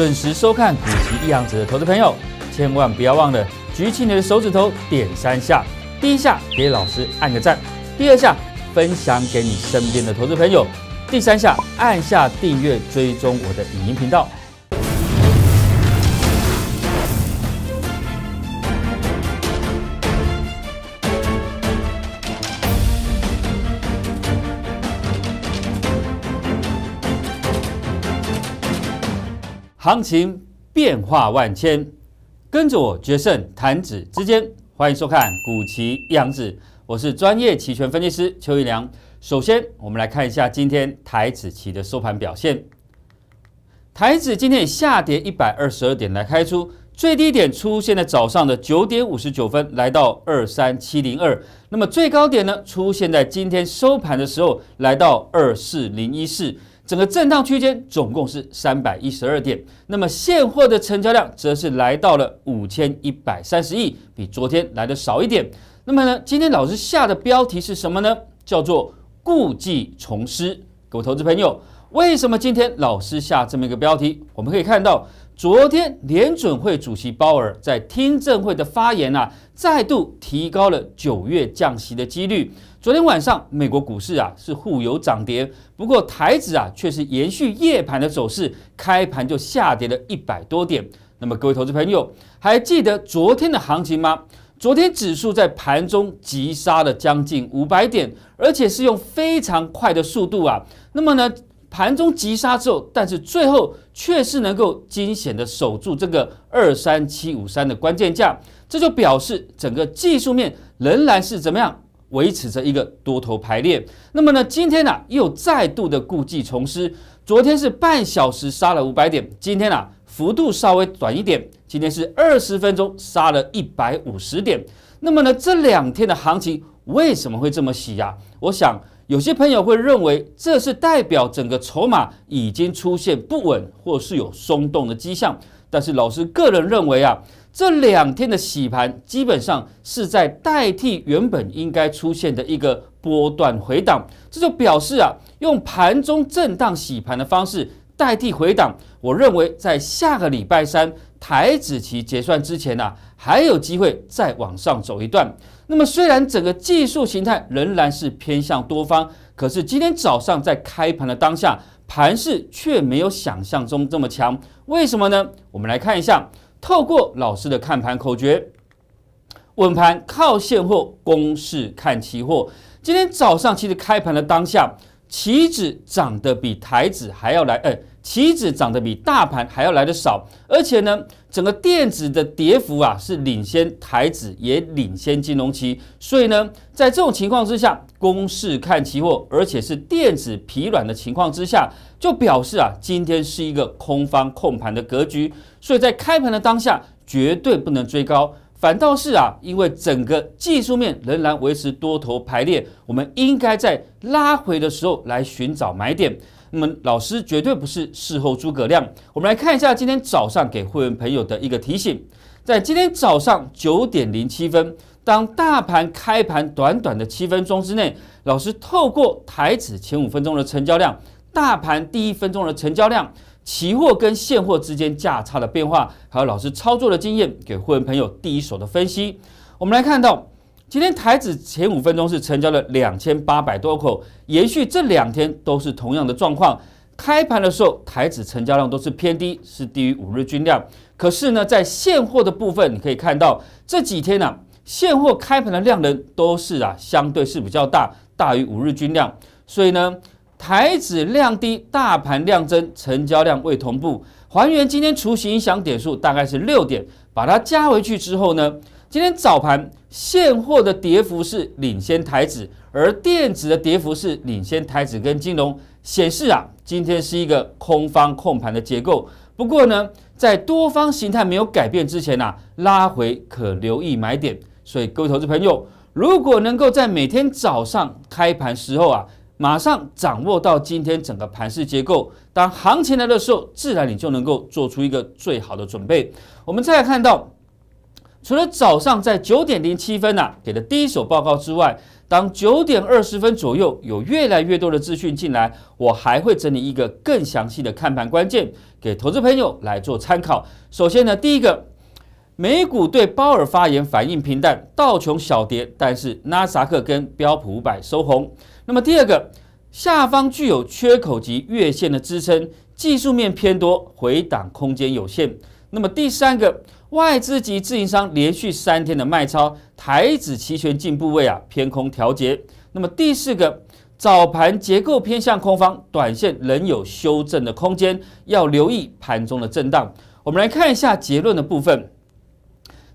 准时收看《股息一行指》的投资朋友，千万不要忘了举起你的手指头点3下，第1下给老师按个赞，第2下分享给你身边的投资朋友，第3下按下订阅追踪我的影音频道。 行情变化万千，跟着我决胜弹指之间。欢迎收看《股期一行指》，我是专业期权分析师邱一良。首先，我们来看一下今天台指期的收盘表现。台指今天下跌122点来开出，最低点出现在早上的9点59分，来到23702。那么最高点呢，出现在今天收盘的时候，来到24014。 整个震荡区间总共是312点，那么现货的成交量则是来到了5130亿，比昨天来的少一点。那么呢，今天老师下的标题是什么呢？叫做“故伎重施”。各位投资朋友，为什么今天老师下这么一个标题？我们可以看到，昨天联准会主席鲍尔在听证会的发言啊，再度提高了9月降息的几率。 昨天晚上，美国股市啊是互有涨跌，不过台指啊却是延续夜盘的走势，开盘就下跌了100多点。那么各位投资朋友，还记得昨天的行情吗？昨天指数在盘中急杀了将近500点，而且是用非常快的速度啊。那么呢，盘中急杀之后，但是最后却是能够惊险的守住这个23753的关键价，这就表示整个技术面仍然是怎么样？ 维持着一个多头排列，那么呢，今天呢、又再度的故伎重施。昨天是半小时杀了500点，今天啊幅度稍微短一点，今天是20分钟杀了150点。那么呢，这2天的行情为什么会这么洗呀？我想有些朋友会认为这是代表整个筹码已经出现不稳或是有松动的迹象，但是老师个人认为啊。 这2天的洗盘基本上是在代替原本应该出现的一个波段回档，这就表示啊，用盘中震荡洗盘的方式代替回档。我认为在下个礼拜3台指期结算之前啊，还有机会再往上走一段。那么虽然整个技术形态仍然是偏向多方，可是今天早上在开盘的当下，盘势却没有想象中这么强。为什么呢？我们来看一下。 透过老师的看盘口诀，稳盘靠现货，攻势看期货。今天早上其实开盘的当下，期指涨得比台指还要来，期指涨得比大盘还要来得少，而且呢，整个电子的跌幅啊是领先台指，也领先金融期。所以呢，在这种情况之下，攻势看期货，而且是电子疲软的情况之下，就表示啊，今天是一个空方控盘的格局。 所以在开盘的当下，绝对不能追高，反倒是啊，因为整个技术面仍然维持多头排列，我们应该在拉回的时候来寻找买点。那么老师绝对不是事后诸葛亮。我们来看一下今天早上给会员朋友的一个提醒，在今天早上9点07分，当大盘开盘短短的7分钟之内，老师透过台指前5分钟的成交量，大盘第1分钟的成交量。 期货跟现货之间价差的变化，还有老师操作的经验，给会员朋友第一手的分析。我们来看到，今天台指前5分钟是成交了2800多口，延续这2天都是同样的状况。开盘的时候，台指成交量都是偏低，是低于5日均量。可是呢，在现货的部分，你可以看到这几天啊，现货开盘的量能都是啊，相对是比较大，大于5日均量。所以呢。 台指量低，大盘量增，成交量未同步。还原今天除息影响点数大概是6点，把它加回去之后呢，今天早盘现货的跌幅是领先台指，而电子的跌幅是领先台指跟金融，显示啊，今天是一个空方控盘的结构。不过呢，在多方形态没有改变之前啊，拉回可留意买点。所以各位投资朋友，如果能够在每天早上开盘时候啊。 马上掌握到今天整个盘势结构，当行情来的时候，自然你就能够做出一个最好的准备。我们再来看到，除了早上在9点07分啊给的第一手报告之外，当9点20分左右有越来越多的资讯进来，我还会整理一个更详细的看盘关键给投资朋友来做参考。首先呢，第一个，美股对鲍尔发言反应平淡，道琼小跌，但是纳斯达克跟标普500收红。那么第二个，下方具有缺口及月线的支撑，技术面偏多，回档空间有限。那么第三个，外资及自营商连续3天的卖超，台指期权进部位偏空调节。那么第四个，早盘结构偏向空方，短线仍有修正的空间，要留意盘中的震荡。我们来看一下结论的部分，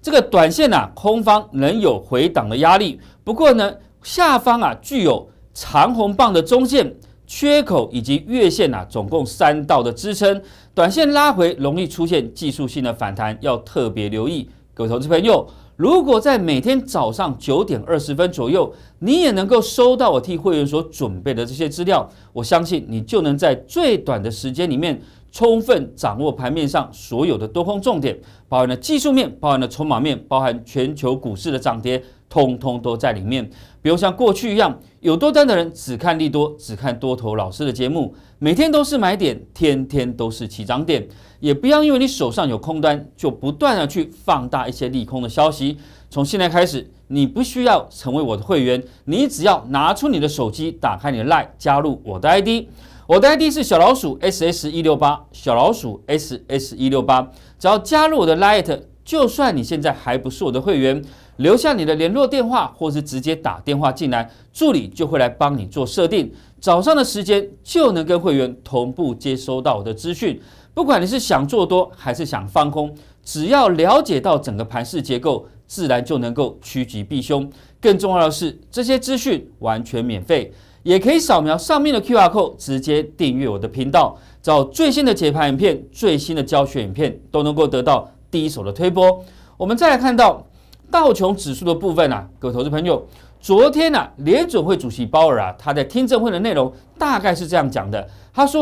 这个短线空方仍有回档的压力，不过呢，下方具有长红棒的中线缺口以及月线总共3道的支撑，短线拉回容易出现技术性的反弹，要特别留意。各位投资朋友，如果在每天早上9点20分左右，你也能够收到我替会员所准备的这些资料，我相信你就能在最短的时间里面充分掌握盘面上所有的多空重点，包含了技术面，包含了筹码面，包含全球股市的涨跌，通通都在里面。比如像过去一样，有多单的人只看利多，只看多头老师的节目，每天都是买点，天天都是起涨点，也不要因为你手上有空单就不断的去放大一些利空的消息。从现在开始，你不需要成为我的会员，你只要拿出你的手机，打开你的 LINE， 加入我的 ID， 我的 ID 是小老鼠 SS168， 小老鼠 SS168， 只要加入我的 LINE， 就算你现在还不是我的会员，留下你的联络电话，或是直接打电话进来，助理就会来帮你做设定。早上的时间就能跟会员同步接收到我的资讯。不管你是想做多还是想放空，只要了解到整个盘势结构，自然就能够趋吉避凶。更重要的是，这些资讯完全免费，也可以扫描上面的 QR Code 直接订阅我的频道，找最新的解盘影片、最新的教学影片，都能够得到第一手的推播。我们再来看到道琼指数的部分各位投资朋友，昨天联准会主席鲍尔他在听证会的内容大概是这样讲的，他说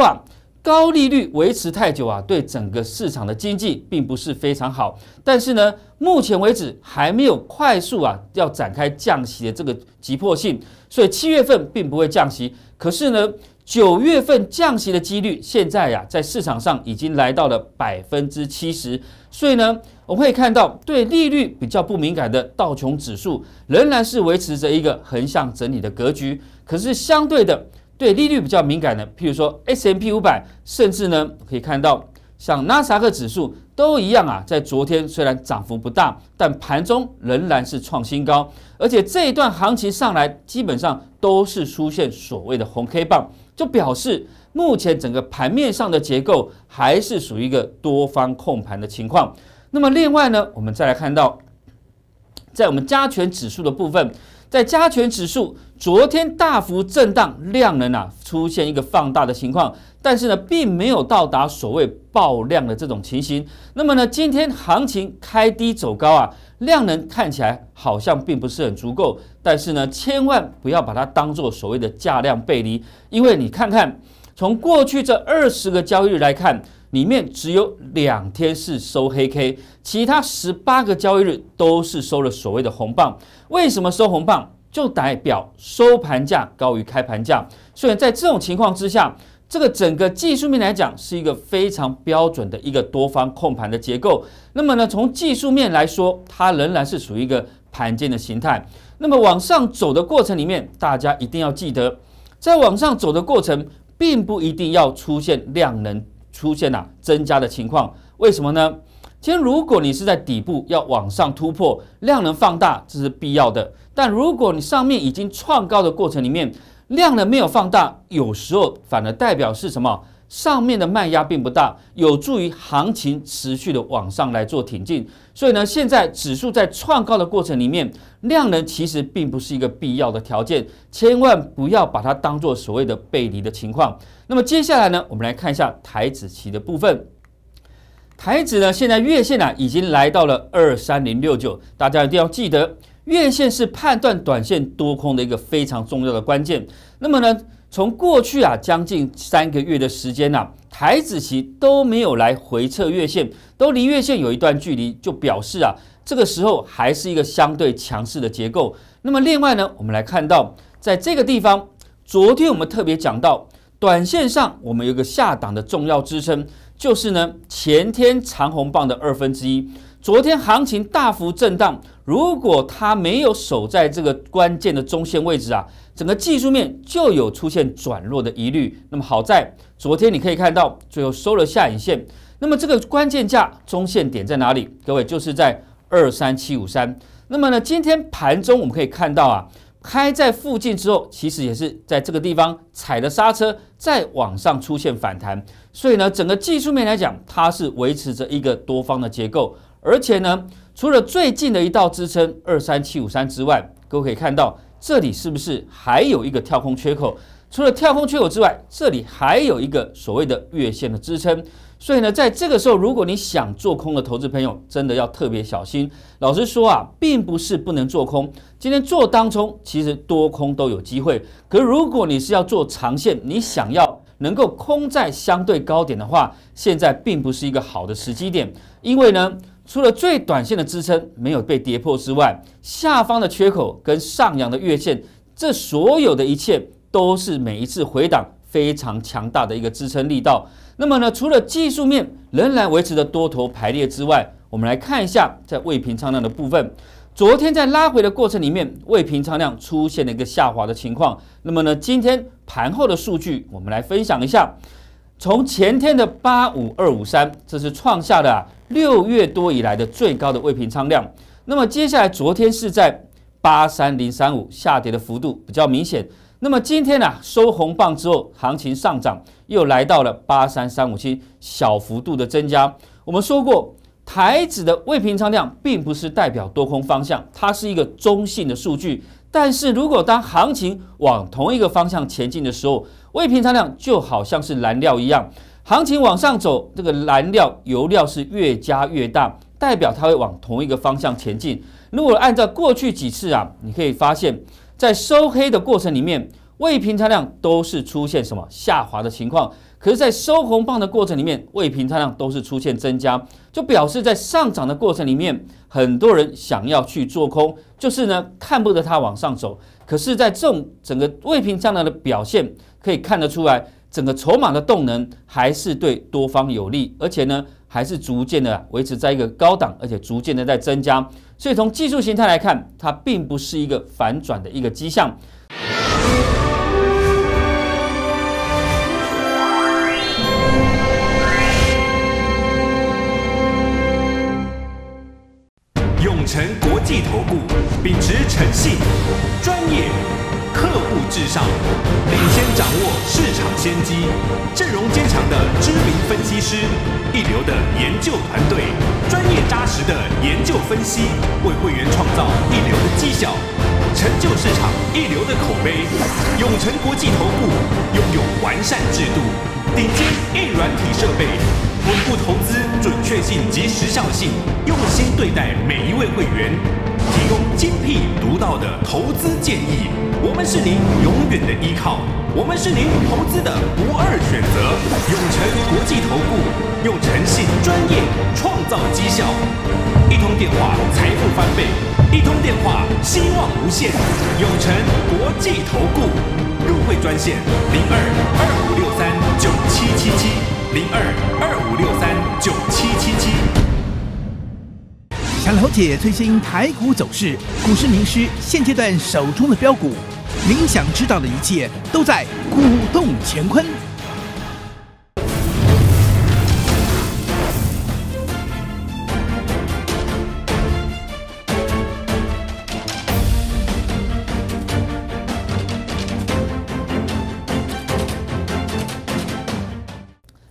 高利率维持太久对整个市场的经济并不是非常好，但是呢，目前为止还没有快速要展开降息的这个急迫性，所以7月份并不会降息。可是呢，9月份降息的几率现在在市场上已经来到了70%，所以呢，我们可以看到对利率比较不敏感的道琼指数仍然是维持着一个横向整理的格局。可是相对的，对利率比较敏感的，譬如说 S&P 500， 甚至呢可以看到像纳斯达克指数都一样在昨天虽然涨幅不大，但盘中仍然是创新高，而且这一段行情上来基本上都是出现所谓的红 K 棒，就表示目前整个盘面上的结构还是属于一个多方控盘的情况。那么另外呢，我们再来看到在我们加权指数的部分，在加权指数昨天大幅震荡，量能出现一个放大的情况，但是呢，并没有到达所谓爆量的这种情形。那么呢，今天行情开低走高量能看起来好像并不是很足够，但是呢，千万不要把它当作所谓的价量背离，因为你看看从过去这20个交易日来看，里面只有2天是收黑 K， 其他18个交易日都是收了所谓的红棒。为什么收红棒？就代表收盘价高于开盘价。所以在这种情况之下，这个整个技术面来讲是一个非常标准的一个多方控盘的结构。那么呢，从技术面来说，它仍然是属于一个盘间的形态。那么往上走的过程里面，大家一定要记得，在往上走的过程并不一定要出现量能出现增加的情况。为什么呢？今天如果你是在底部要往上突破，量能放大这是必要的，但如果你上面已经创高的过程里面，量能没有放大，有时候反而代表是什么？上面的卖压并不大，有助于行情持续的往上来做挺进。所以呢，现在指数在创高的过程里面，量能其实并不是一个必要的条件，千万不要把它当作所谓的背离的情况。那么接下来呢，我们来看一下台指期的部分。台指呢，现在月线已经来到了23069，大家一定要记得，月线是判断短线多空的一个非常重要的关键。那么呢，从过去将近3个月的时间台指期都没有来回测月线，都离月线有一段距离，就表示这个时候还是一个相对强势的结构。那么另外呢，我们来看到在这个地方，昨天我们特别讲到，短线上我们有一个下档的重要支撑，就是呢前天长红棒的1/2。昨天行情大幅震荡，如果它没有守在这个关键的中线位置整个技术面就有出现转弱的疑虑。那么好在昨天你可以看到最后收了下影线。那么这个关键价中线点在哪里？各位就是在23753。那么呢，今天盘中我们可以看到开在附近之后，其实也是在这个地方踩了刹车，再往上出现反弹。所以呢，整个技术面来讲，它是维持着一个多方的结构。而且呢，除了最近的一道支撑23753之外，各位可以看到这里是不是还有一个跳空缺口？除了跳空缺口之外，这里还有一个所谓的月线的支撑。所以呢，在这个时候，如果你想做空的投资朋友，真的要特别小心。老实说并不是不能做空，今天做当冲，其实多空都有机会。可是如果你是要做长线，你想要能够空在相对高点的话，现在并不是一个好的时机点，因为呢，除了最短线的支撑没有被跌破之外，下方的缺口跟上扬的月线，这所有的一切都是每一次回档非常强大的一个支撑力道。那么呢，除了技术面仍然维持着多头排列之外，我们来看一下在未平仓量的部分。昨天在拉回的过程里面，未平仓量出现了一个下滑的情况。那么呢，今天盘后的数据我们来分享一下。从前天的85253，这是创下了6月多以来的最高的未平仓量。那么接下来昨天是在83035，下跌的幅度比较明显。那么今天收红棒之后，行情上涨，又来到了83357，小幅度的增加。我们说过，台指的未平仓量并不是代表多空方向，它是一个中性的数据。但是如果当行情往同一个方向前进的时候，未平仓量就好像是燃料一样，行情往上走，这个燃料油料是越加越大，代表它会往同一个方向前进。如果按照过去几次你可以发现，在收黑的过程里面，未平仓量都是出现什么下滑的情况，可是在收红棒的过程里面，未平仓量都是出现增加，就表示在上涨的过程里面，很多人想要去做空，就是呢看不得它往上走。可是在这种整个未平仓量的表现可以看得出来，整个筹码的动能还是对多方有利，而且呢还是逐渐的维持在一个高档，而且逐渐的在增加。所以从技术形态来看，它并不是一个反转的一个迹象。永诚国际投顾，秉持诚信、专业、客户至上，领先掌握市场先机，阵容坚强的知名分析师，一流的研究团队，专业扎实的研究分析，为会员创造一流的绩效，成就市场一流的口碑。永诚国际投顾拥有完善制度，顶尖硬软体设备，稳固投资准确性及时效性，用心对待每一位会员，提供精辟独到的投资建议。我们是您永远的依靠，我们是您投资的不二选择。永诚国际投顾，用诚信专业创造绩效。一通电话财富翻倍，一通电话希望无限。永诚国际投顾入会专线02-2563-9777。02-2563-9777。想了解最新台股走势、股市名师现阶段手中的标股，您想知道的一切都在《股动乾坤》。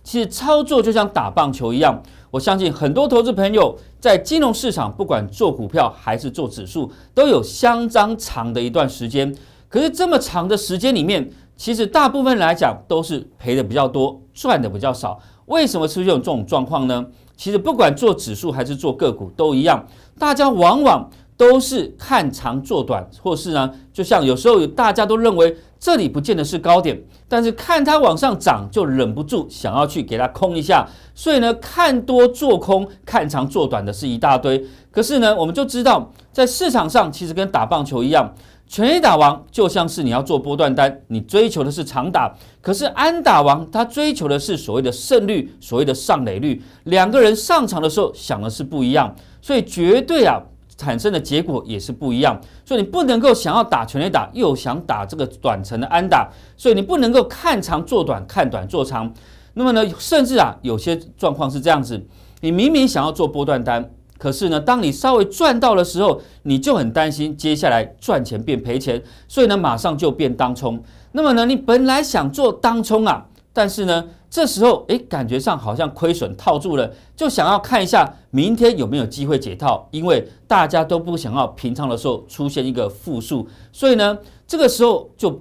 其实操作就像打棒球一样，我相信很多投资朋友在金融市场，不管做股票还是做指数，都有相当长的一段时间。可是这么长的时间里面，其实大部分来讲都是赔的比较多，赚的比较少。为什么出现这种状况呢？其实不管做指数还是做个股都一样，大家往往都是看长做短，或是呢，就像有时候大家都认为这里不见得是高点，但是看它往上涨就忍不住想要去给它空一下，所以呢，看多做空，看长做短的是一大堆。可是呢，我们就知道在市场上其实跟打棒球一样，全垒打王就像是你要做波段单，你追求的是长打，可是安打王他追求的是所谓的胜率，所谓的上垒率，两个人上场的时候想的是不一样，所以绝对啊。 产生的结果也是不一样，所以你不能够想要打全垒打，又想打这个短程的安打，所以你不能够看长做短，看短做长。那么呢，甚至啊，有些状况是这样子，你明明想要做波段单，可是呢，当你稍微赚到的时候，你就很担心接下来赚钱变赔钱，所以呢，马上就变当冲。那么呢，你本来想做当冲啊，但是呢，这时候感觉上好像亏损套住了，就想要看一下明天有没有机会解套，因为大家都不想要平常的时候出现一个负数，所以呢，这个时候就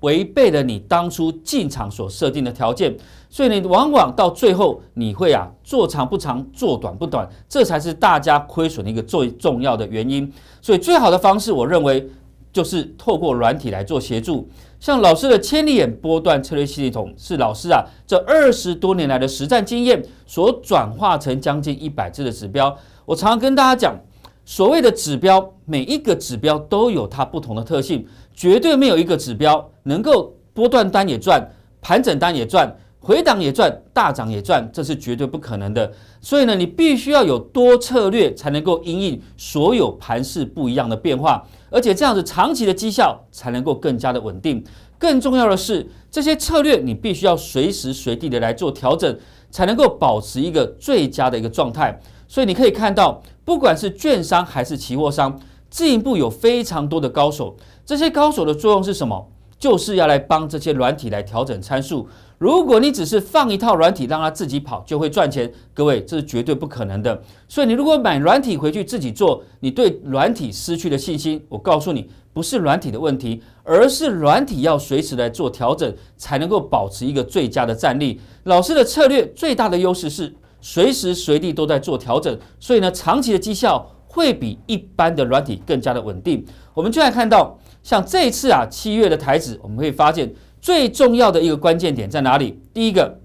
违背了你当初进场所设定的条件，所以你往往到最后你会啊做长不长，做短不短，这才是大家亏损的一个最重要的原因。所以最好的方式，我认为就是透过软体来做协助。 像老师的千里眼波段策略系统，是老师啊这20多年来的实战经验所转化成将近100只的指标。我常常跟大家讲，所谓的指标，每一个指标都有它不同的特性，绝对没有一个指标能够波段单也赚，盘整单也赚，回档也赚，大涨也赚，这是绝对不可能的。所以呢，你必须要有多策略，才能够因应所有盘势不一样的变化。 而且这样子长期的绩效才能够更加的稳定。更重要的是，这些策略你必须要随时随地的来做调整，才能够保持一个最佳的一个状态。所以你可以看到，不管是券商还是期货商，进一步有非常多的高手。这些高手的作用是什么？就是要来帮这些软体来调整参数。如果你只是放一套软体让它自己跑就会赚钱，各位这是绝对不可能的。所以你如果买软体回去自己做，你对软体失去了信心，我告诉你，不是软体的问题，而是软体要随时来做调整，才能够保持一个最佳的战力。老师的策略最大的优势是随时随地都在做调整，所以呢，长期的绩效会比一般的软体更加的稳定。我们就来看到，像这一次啊7月的台指，我们会发现。 最重要的一个关键点在哪里？第一个，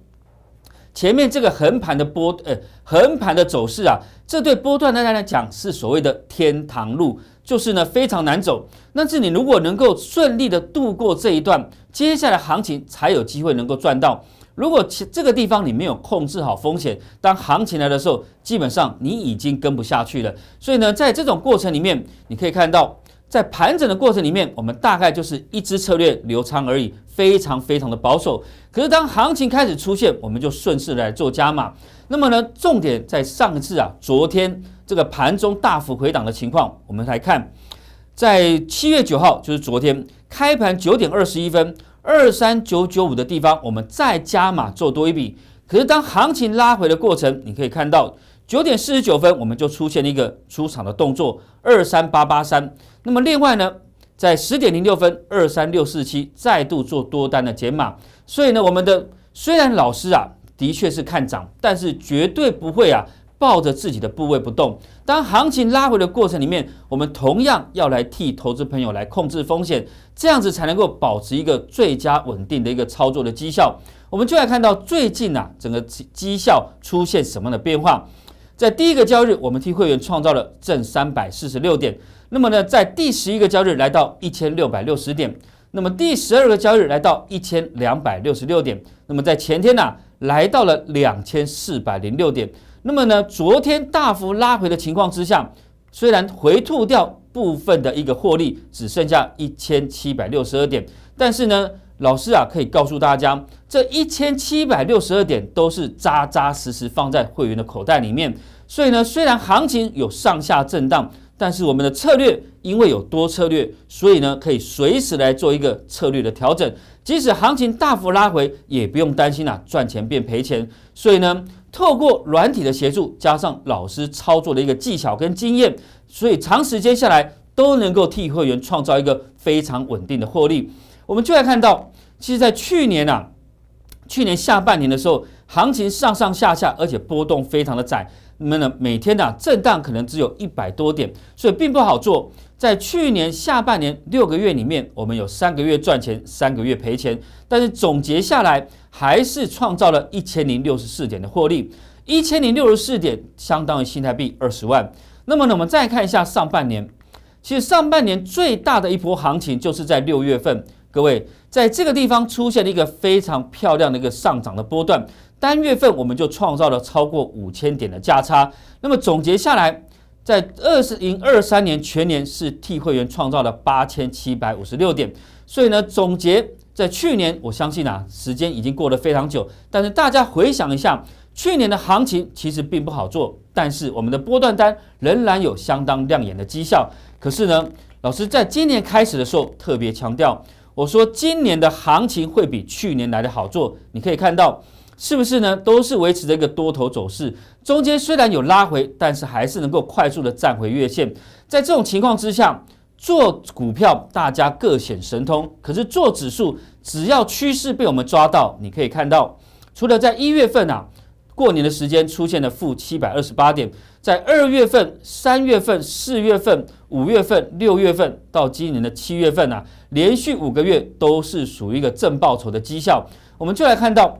前面这个横盘的走势啊，这对波段单来讲是所谓的天堂路，就是呢非常难走。但是你如果能够顺利的度过这一段，接下来行情才有机会能够赚到。如果这个地方你没有控制好风险，当行情来的时候，基本上你已经跟不下去了。所以呢，在这种过程里面，你可以看到。 在盘整的过程里面，我们大概就是一支策略留仓而已，非常非常的保守。可是当行情开始出现，我们就顺势来做加码。那么呢，重点在上一次啊，昨天这个盘中大幅回档的情况，我们来看，在7月9号，就是昨天开盘9点21分，23995的地方，我们再加码做多一笔。可是当行情拉回的过程，你可以看到。 9点49分，我们就出现了一个出场的动作，23883。那么另外呢，在10点06分，23647再度做多单的减码。所以呢，我们的虽然老师啊的确是看涨，但是绝对不会啊抱着自己的部位不动。当行情拉回的过程里面，我们同样要来替投资朋友来控制风险，这样子才能够保持一个最佳稳定的一个操作的绩效。我们就来看到最近啊整个绩效出现什么样的变化。 在第一个交易日，我们替会员创造了正346点。那么呢，在第11个交易日来到1660点。那么第12个交易日来到1266点。那么在前天呢、来到了2406点。那么呢，昨天大幅拉回的情况之下，虽然回吐掉部分的一个获利，只剩下1762点，但是呢。 老师啊，可以告诉大家，这1762点都是扎扎实实放在会员的口袋里面。所以呢，虽然行情有上下震荡，但是我们的策略因为有多策略，所以呢可以随时来做一个策略的调整。即使行情大幅拉回，也不用担心啊赚钱变赔钱。所以呢，透过软体的协助，加上老师操作的一个技巧跟经验，所以长时间下来都能够替会员创造一个非常稳定的获利。 我们就来看到，其实，在去年下半年的时候，行情上上下下，而且波动非常的窄。那么每天的震荡可能只有100多点，所以并不好做。在去年下半年6个月里面，我们有3个月赚钱，3个月赔钱，但是总结下来还是创造了1064点的获利，1064点相当于新台币20万。那么呢，我们再看一下上半年，其实上半年最大的一波行情就是在6月份。 各位，在这个地方出现了一个非常漂亮的一个上涨的波段，单月份我们就创造了超过5000点的价差。那么总结下来，在2023年全年是替会员创造了8756点。所以呢，总结在去年，我相信啊，时间已经过得非常久，但是大家回想一下，去年的行情其实并不好做，但是我们的波段单仍然有相当亮眼的绩效。可是呢，老师在今年开始的时候特别强调。 我说今年的行情会比去年来的好做，你可以看到是不是呢？都是维持着一个多头走势，中间虽然有拉回，但是还是能够快速的站回月线。在这种情况之下，做股票大家各显神通，可是做指数只要趋势被我们抓到，你可以看到，除了在1月份啊过年的时间出现了-728点，在2月份、3月份、4月份。 5月份、6月份到今年的7月份啊，连续5个月都是属于一个正报酬的绩效。我们就来看到，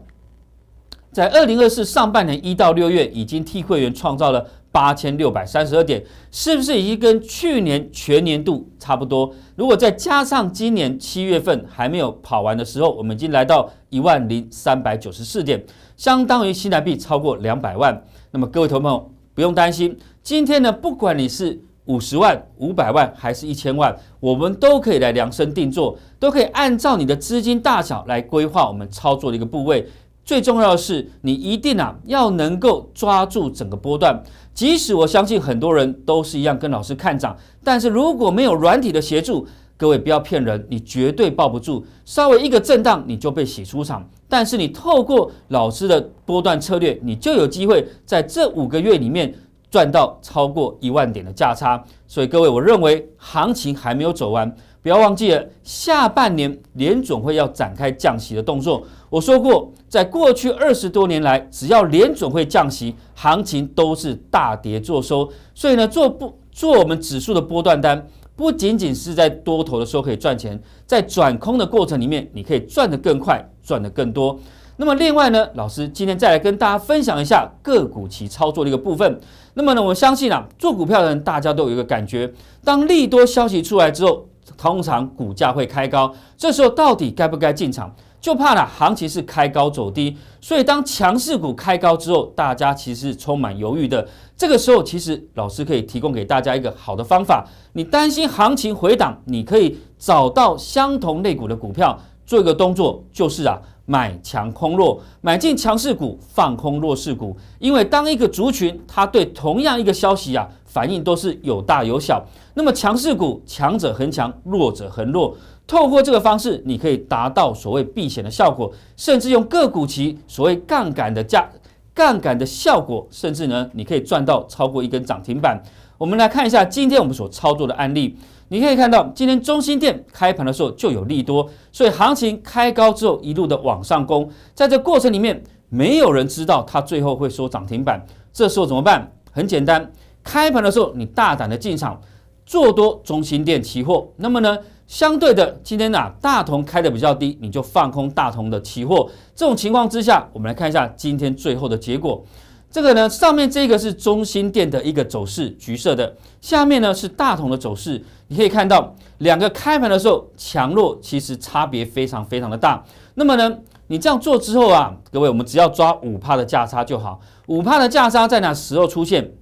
在2024上半年1到6月，已经替会员创造了8632点，是不是已经跟去年全年度差不多？如果再加上今年7月份还没有跑完的时候，我们已经来到10394点，相当于新台币超过200万。那么各位朋友不用担心，今天呢，不管你是 50万、500万还是1000万，我们都可以来量身定做，都可以按照你的资金大小来规划我们操作的一个部位。最重要的是，你一定要能够抓住整个波段。即使我相信很多人都是一样跟老师看涨，但是如果没有软体的协助，各位不要骗人，你绝对抱不住。稍微一个震荡你就被洗出场，但是你透过老师的波段策略，你就有机会在这5个月里面。 赚到超过1万点的价差，所以各位，我认为行情还没有走完，不要忘记了，下半年联准会要展开降息的动作。我说过，在过去20多年来，只要联准会降息，行情都是大跌作收。所以呢，做我们指数的波段单，不仅仅是在多头的时候可以赚钱，在转空的过程里面，你可以赚得更快，赚得更多。 那么另外呢，老师今天再来跟大家分享一下个股期操作的一个部分。那么呢，我相信啊，做股票的人大家都有一个感觉，当利多消息出来之后，通常股价会开高，这时候到底该不该进场？就怕呢，行情是开高走低。所以当强势股开高之后，大家其实是充满犹豫的。这个时候，其实老师可以提供给大家一个好的方法。你担心行情回档，你可以找到相同类股的股票，做一个动作，就是啊。 买强空弱，买进强势股，放空弱势股。因为当一个族群，它对同样一个消息啊，反应都是有大有小。那么强势股，强者恒强，弱者恒弱。透过这个方式，你可以达到所谓避险的效果，甚至用个股期所谓杠杆的效果，甚至呢，你可以赚到超过1根涨停板。我们来看一下今天我们所操作的案例。 你可以看到，今天中兴电开盘的时候就有利多，所以行情开高之后一路的往上攻，在这过程里面，没有人知道它最后会收涨停板。这时候怎么办？很简单，开盘的时候你大胆的进场做多中兴电期货。那么呢，相对的今天大同开的比较低，你就放空大同的期货。这种情况之下，我们来看一下今天最后的结果。 这个呢，上面这个是中兴电的一个走势，橘色的；下面呢是大同的走势。你可以看到，两个开盘的时候强弱其实差别非常的大。那么呢，你这样做之后啊，各位，我们只要抓5%的价差就好。5%的价差在哪时候出现？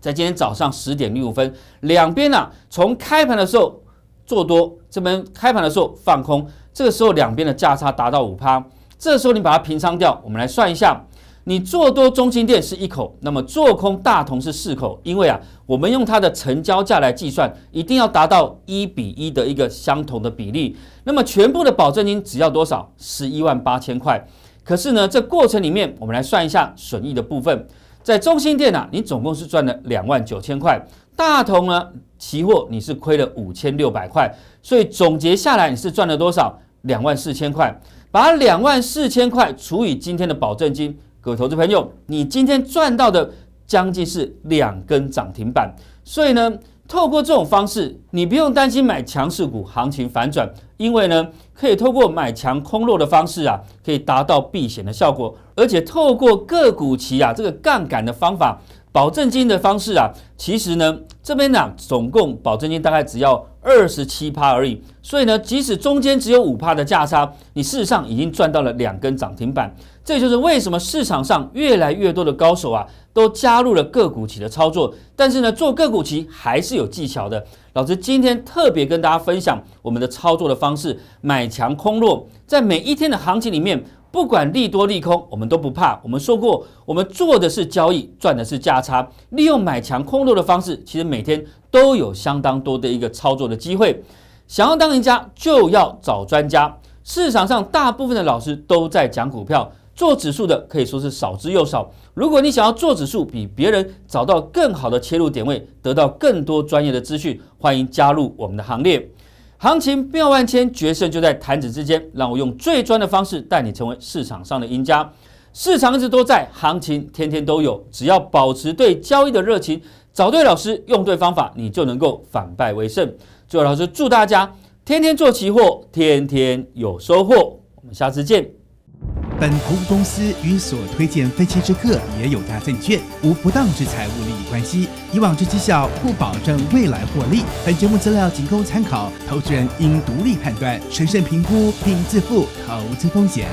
在今天早上10:05，两边从开盘的时候做多，这边开盘的时候放空，这个时候两边的价差达到5%，这时候你把它平仓掉。我们来算一下。 你做多中兴电是1口，那么做空大同是4口，因为啊，我们用它的成交价来计算，一定要达到1:1的一个相同的比例。那么全部的保证金只要多少？118000块。可是呢，这过程里面我们来算一下损益的部分。在中兴电你总共是赚了29000块，大同呢期货你是亏了5600块，所以总结下来你是赚了多少？24000块。把24000块除以今天的保证金。各位投资朋友，你今天赚到的将近是2根涨停板，所以呢，透过这种方式，你不用担心买强势股行情反转，因为呢，可以透过买强空弱的方式啊，可以达到避险的效果，而且透过个股期啊这个杠杆的方法，保证金的方式啊，其实呢，这边呢，总共保证金大概只要27%而已，所以呢，即使中间只有5%的价差，你事实上已经赚到了2根涨停板。这就是为什么市场上越来越多的高手啊，都加入了个股期的操作。但是呢，做个股期还是有技巧的。老师今天特别跟大家分享我们的操作的方式，买强空弱，在每一天的行情里面。不管利多利空，我们都不怕。我们说过，我们做的是交易，赚的是价差。利用买强空弱的方式，其实每天都有相当多的一个操作的机会。想要当赢家，就要找专家。市场上大部分的老师都在讲股票，做指数的可以说是少之又少。如果你想要做指数，比别人找到更好的切入点位，得到更多专业的资讯，欢迎加入我们的行列。行情变万千，决胜就在弹指之间。让我用最专的方式带你成为市场上的赢家。市场一直都在，行情天天都有。只要保持对交易的热情，找对老师，用对方法，你就能够反败为胜。最后，老师祝大家天天做期货，天天有收获。我们下次见。本投顾公司与所推荐分析之客也有大证券无不当之财务利益关系，以往之绩效不保证未来获利。本节目资料仅供参考，投资人应独立判断、审慎评估并自负投资风险。